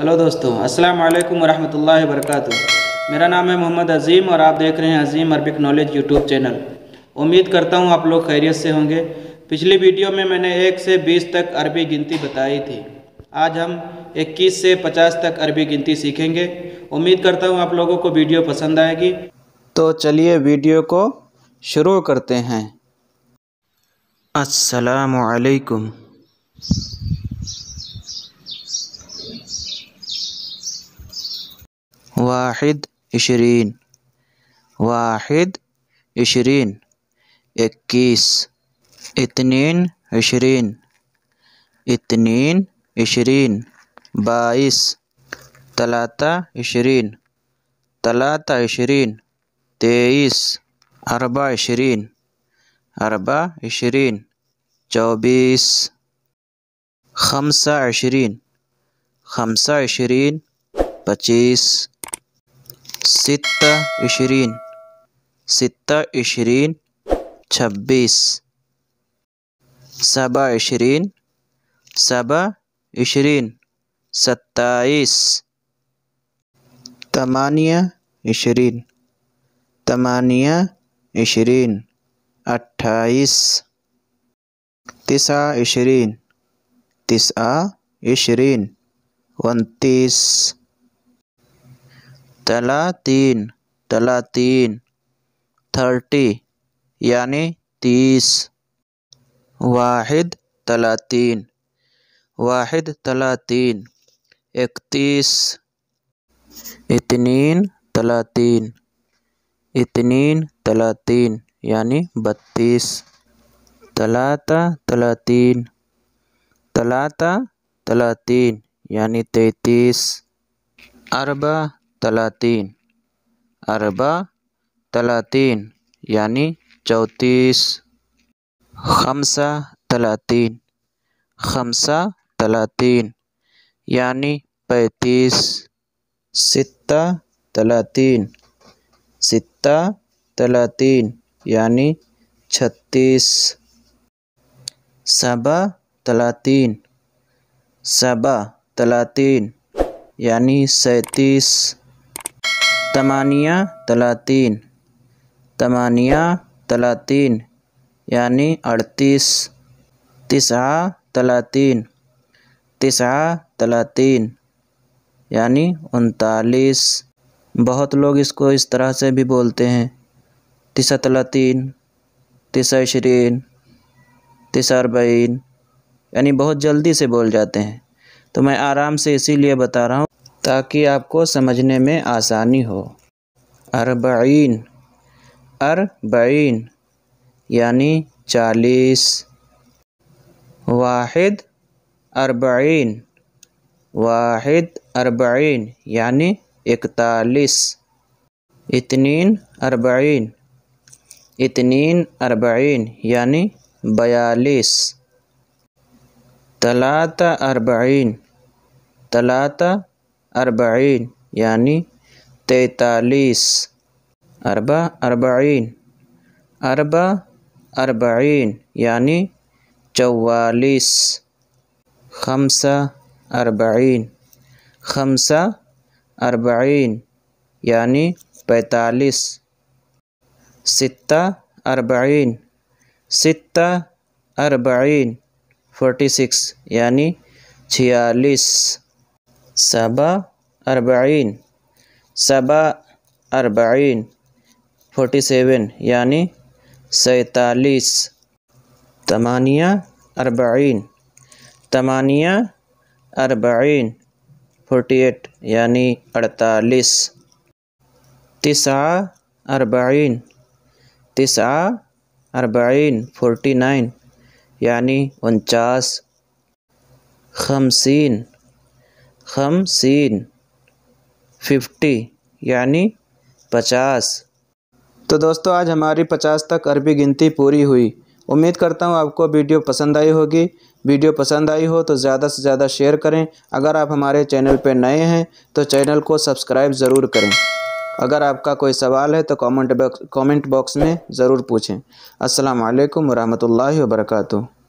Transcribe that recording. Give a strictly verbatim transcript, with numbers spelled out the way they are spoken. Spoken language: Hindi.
हेलो दोस्तों, अस्सलाम वालेकुम रहमतुल्लाहि व बरकातहू। मेरा नाम है मोहम्मद अज़ीम और आप देख रहे हैं अज़ीम अरबी नॉलेज यूट्यूब चैनल। उम्मीद करता हूं आप लोग खैरियत से होंगे। पिछली वीडियो में मैंने एक से बीस तक अरबी गिनती बताई थी। आज हम इक्कीस से पचास तक अरबी गिनती सीखेंगे। उम्मीद करता हूँ आप लोगों को वीडियो पसंद आएगी। तो चलिए वीडियो को शुरू करते हैं। अस्सलामु अलैकुम। वाहिद इशरीन, वाहिद इशरीन इक्कीस, इतनीन इशरीन, इतनीन इशरीन बाईस, तलाता इशरीन, तलाता इशरीन तेईस, अरबा इशरीन, अरबा इशरीन चौबीस, खमसा इशरीन, खमसा इशरीन पच्चीस, सित्ता इशरीन, सित्ता इशरीन छब्बीस, सबा इशरीन, सबा इशरीन सत्ताईस, तमानिया इशरीन, तमानिया इशरीन अट्ठाईस, तिसा इशरीन, तिसा इशरीन उनतीस, तलातीन, तलातीन थर्टी यानी तीस, वाहिद तलातीन, वाहिद तलातीन इकतीस, इतनीन तलातीन, इतनीन तलातीन यानी बत्तीस, तलाता तलातीन, तलाता तलातीन यानी तैंतीस, अरबा तलातीन, अरबा तलातीन यानी चौंतीस, खमसा तलातीन, खमसा तलातीन यानी पैंतीस, सित्ता तलातीन, सित्ता तलातीन यानी छत्तीस, सबा तलातीन, सबा तलातीन यानी सैंतीस, तमानिया तलातीन, तमानिया तलातीन यानी अड़तीस, तिसा तलातीन, तिसा तलातीन यानी उनतालीस। बहुत लोग इसको इस तरह से भी बोलते हैं, तिसा तलातीन, तिसा इशरीन, तिसा अरबईन, यानी बहुत जल्दी से बोल जाते हैं। तो मैं आराम से इसीलिए बता रहा हूँ ताकि आपको समझने में आसानी हो। अरबईन, अरबईन यानी चालीस, वाहिद अरबईन, वाहिद अरबईन यानी इकतालीस, इतनीन अरबईन, इतनीन अरबईन यानी बयालीस, तलाता अरबईन, तलाता अरबईन यानी तैतालीस, अरबा अरबईन, अरबा अरबईन यानी चौवालीस, खमसा अरबईन, खमसा अरबईन यानी पैंतालीस, सित्ता अरबईन, सित्ता अरबईन फोर्टी सिक्स यानी छियालीस, सबा अरबईन, सबा अरबईन फोर्टी सेवन यानी सैंतालीस, तमानिया अरबईन, तमानिया अरबईन फोर्टी एट यानी अड़तालीस, तिसा अरबईन, तिसा अरबईन फोर्टी नाइन यानी उनचास, खमसीन, खमसीन फिफ्टी यानी पचास। तो दोस्तों, आज हमारी पचास तक अरबी गिनती पूरी हुई। उम्मीद करता हूँ आपको वीडियो पसंद आई होगी। वीडियो पसंद आई हो तो ज़्यादा से ज़्यादा शेयर करें। अगर आप हमारे चैनल पर नए हैं तो चैनल को सब्सक्राइब ज़रूर करें। अगर आपका कोई सवाल है तो कमेंट बॉक्स कमेंट बॉक्स में ज़रूर पूछें। अस्सलाम वालेकुम व रहमतुल्लाहि व बरकातहू।